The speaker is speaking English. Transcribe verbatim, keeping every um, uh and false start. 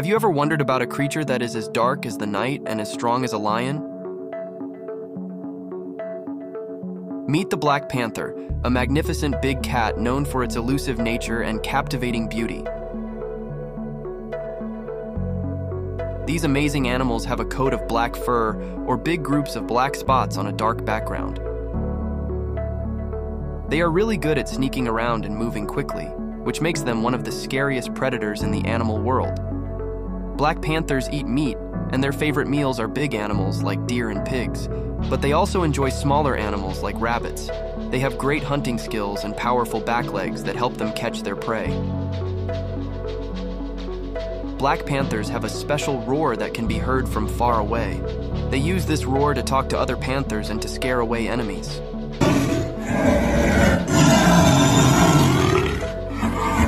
Have you ever wondered about a creature that is as dark as the night and as strong as a lion? Meet the Black Panther, a magnificent big cat known for its elusive nature and captivating beauty. These amazing animals have a coat of black fur or big groups of black spots on a dark background. They are really good at sneaking around and moving quickly, which makes them one of the scariest predators in the animal world. Black panthers eat meat, and their favorite meals are big animals like deer and pigs, but they also enjoy smaller animals like rabbits. They have great hunting skills and powerful back legs that help them catch their prey. Black panthers have a special roar that can be heard from far away. They use this roar to talk to other panthers and to scare away enemies.